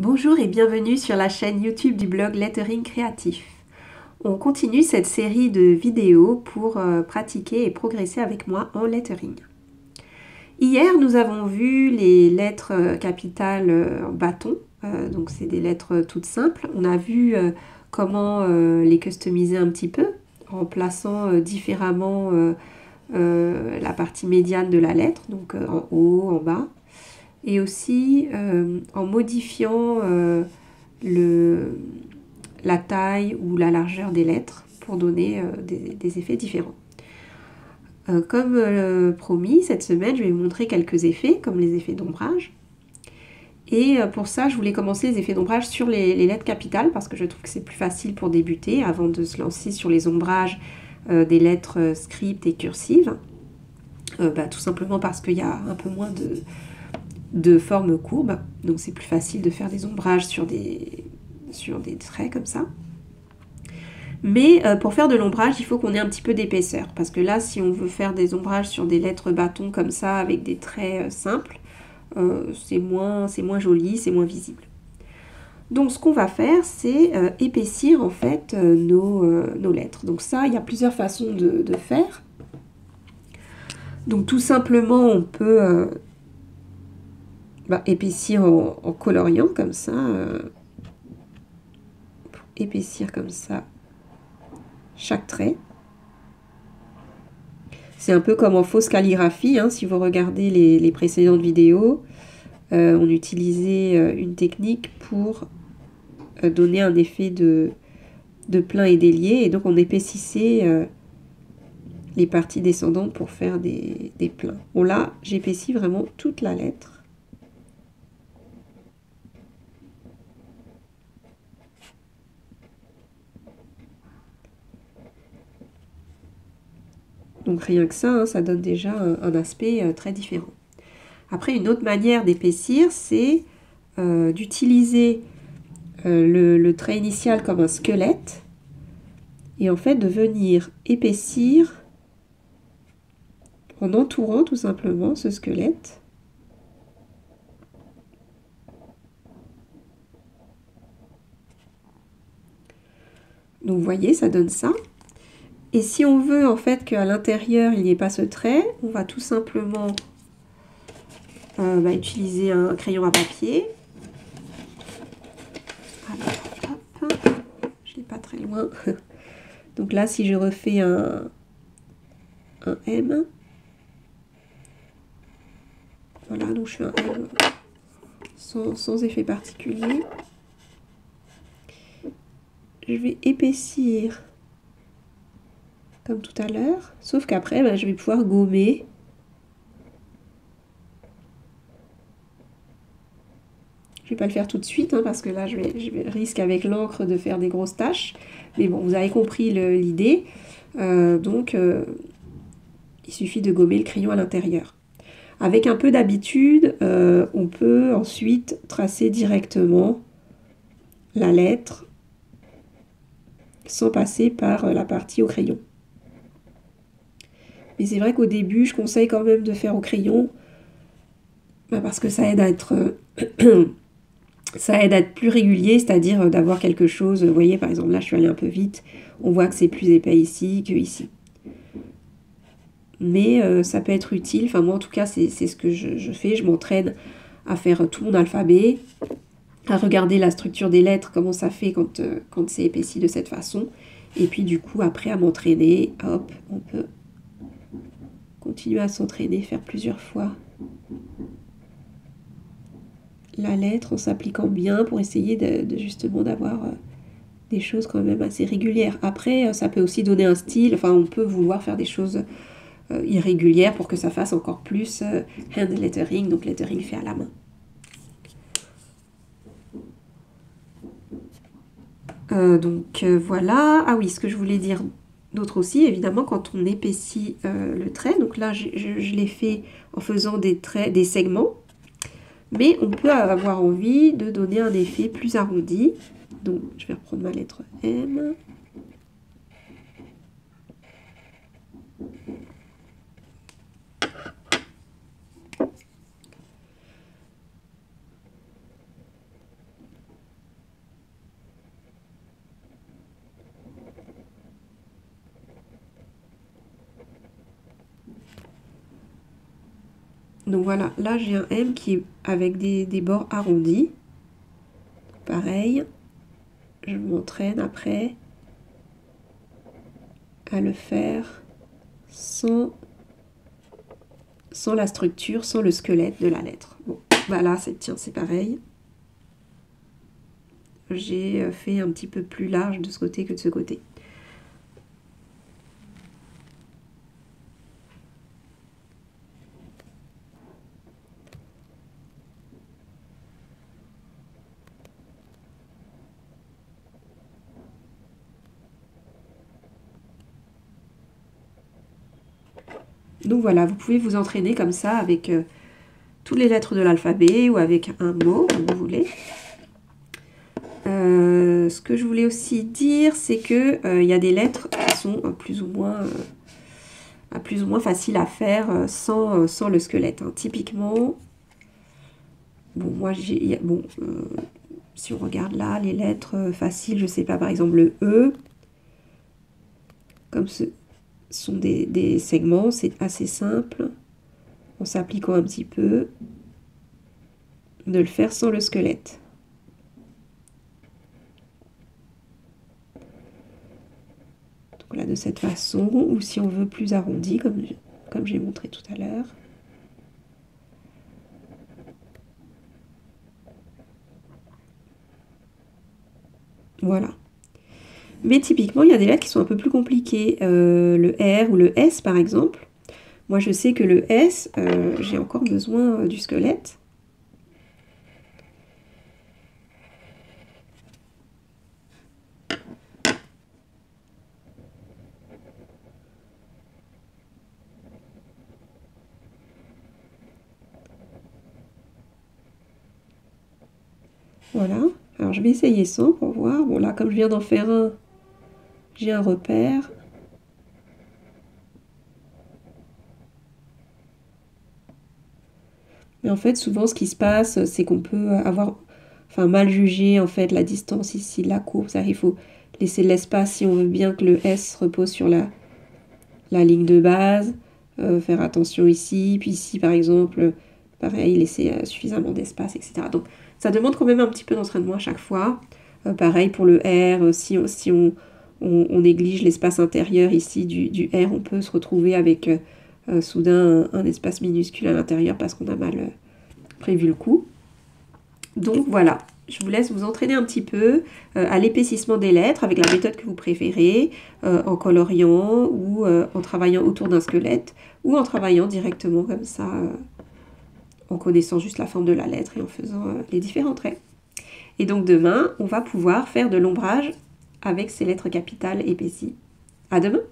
Bonjour et bienvenue sur la chaîne YouTube du blog Lettering Creatif. On continue cette série de vidéos pour pratiquer et progresser avec moi en lettering. Hier, nous avons vu les lettres capitales en bâton, donc c'est des lettres toutes simples. On a vu comment les customiser un petit peu en plaçant différemment la partie médiane de la lettre, donc en haut, en bas. Et aussi en modifiant la taille ou la largeur des lettres pour donner des effets différents. Comme promis, cette semaine, je vais vous montrer quelques effets, comme les effets d'ombrage. Et pour ça, je voulais commencer les effets d'ombrage sur les lettres capitales, parce que je trouve que c'est plus facile pour débuter, avant de se lancer sur les ombrages des lettres script et cursives. Tout simplement parce qu'il y a un peu moins de forme courbe, donc c'est plus facile de faire des ombrages sur des traits comme ça. Mais pour faire de l'ombrage, il faut qu'on ait un petit peu d'épaisseur, parce que là, si on veut faire des ombrages sur des lettres bâtons comme ça, avec des traits simples, c'est moins joli, c'est moins visible. Donc ce qu'on va faire, c'est épaissir en fait nos lettres. Donc ça, il y a plusieurs façons de faire. Donc tout simplement, on peut... épaissir en coloriant comme ça, pour épaissir comme ça chaque trait. C'est un peu comme en fausse calligraphie, hein, si vous regardez les précédentes vidéos, on utilisait une technique pour donner un effet de plein et délié, et donc on épaississait les parties descendantes pour faire des pleins. Bon là, j'épaissis vraiment toute la lettre. Donc rien que ça, hein, ça donne déjà un aspect très différent. Après, une autre manière d'épaissir, c'est d'utiliser le trait initial comme un squelette et en fait de venir épaissir en entourant tout simplement ce squelette. Donc vous voyez, ça donne ça. Et si on veut en fait qu'à l'intérieur il n'y ait pas ce trait, on va tout simplement utiliser un crayon à papier. Alors, hop, je l'ai pas très loin. Donc là, si je refais un M, voilà, donc je fais un M sans effet particulier. Je vais épaissir comme tout à l'heure, sauf qu'après je vais pouvoir gommer . Je vais pas le faire tout de suite, hein, parce que là je risque avec l'encre de faire des grosses taches, mais bon, vous avez compris l'idée. Donc il suffit de gommer le crayon à l'intérieur. Avec un peu d'habitude, on peut ensuite tracer directement la lettre sans passer par la partie au crayon. Mais c'est vrai qu'au début, je conseille quand même de faire au crayon, parce que ça aide à être, plus régulier, c'est-à-dire d'avoir quelque chose. Vous voyez, par exemple, là, je suis allée un peu vite. On voit que c'est plus épais ici que ici. Mais ça peut être utile. Enfin, moi, en tout cas, c'est ce que je fais. Je m'entraîne à faire tout mon alphabet, à regarder la structure des lettres, comment ça fait quand c'est épaissi de cette façon. Et puis, du coup, après, à m'entraîner, hop, on peut... continuer à s'entraîner, faire plusieurs fois la lettre en s'appliquant bien pour essayer de justement d'avoir des choses quand même assez régulières. Après, ça peut aussi donner un style, enfin on peut vouloir faire des choses irrégulières pour que ça fasse encore plus hand lettering, donc lettering fait à la main. Voilà, ah oui, ce que je voulais dire d'autres aussi, évidemment, quand on épaissit le trait, donc là je l'ai fait en faisant des traits, des segments, mais on peut avoir envie de donner un effet plus arrondi. Donc je vais reprendre ma lettre M. Donc voilà, là j'ai un M qui est avec des bords arrondis. Pareil, je m'entraîne après à le faire sans la structure, sans le squelette de la lettre. Bon, bah là, tiens, c'est pareil. J'ai fait un petit peu plus large de ce côté que de ce côté. Donc voilà, vous pouvez vous entraîner comme ça avec toutes les lettres de l'alphabet ou avec un mot, comme vous voulez. Ce que je voulais aussi dire, c'est que y a des lettres qui sont plus ou moins faciles à faire sans le squelette. Hein. Typiquement, bon, moi j'ai. Bon, si on regarde là, les lettres faciles, je sais pas, par exemple le E, comme ce. Sont des segments, c'est assez simple, en s'appliquant un petit peu, de le faire sans le squelette. Donc là, de cette façon, ou si on veut plus arrondi, comme j'ai montré tout à l'heure. Voilà. Mais typiquement, il y a des lettres qui sont un peu plus compliquées. Le R ou le S, par exemple. Moi, je sais que le S, j'ai encore besoin du squelette. Voilà. Alors, je vais essayer sans pour voir. Bon, là, comme je viens d'en faire un, j'ai un repère. Mais en fait, souvent, ce qui se passe, c'est qu'on peut avoir, enfin, mal jugé en fait la distance ici, la courbe. C'est-à-dire, il faut laisser de l'espace si on veut bien que le S repose sur la ligne de base. Faire attention ici, puis ici, par exemple, pareil, laisser suffisamment d'espace, etc. Donc, ça demande quand même un petit peu d'entraînement à chaque fois. Pareil pour le R, si on néglige l'espace intérieur ici du R, on peut se retrouver avec soudain un espace minuscule à l'intérieur parce qu'on a mal prévu le coup. Donc voilà, je vous laisse vous entraîner un petit peu à l'épaississement des lettres avec la méthode que vous préférez, en coloriant ou en travaillant autour d'un squelette ou en travaillant directement comme ça, en connaissant juste la forme de la lettre et en faisant les différents traits. Et donc demain, on va pouvoir faire de l'ombrage avec ces lettres capitales épaissies. À demain!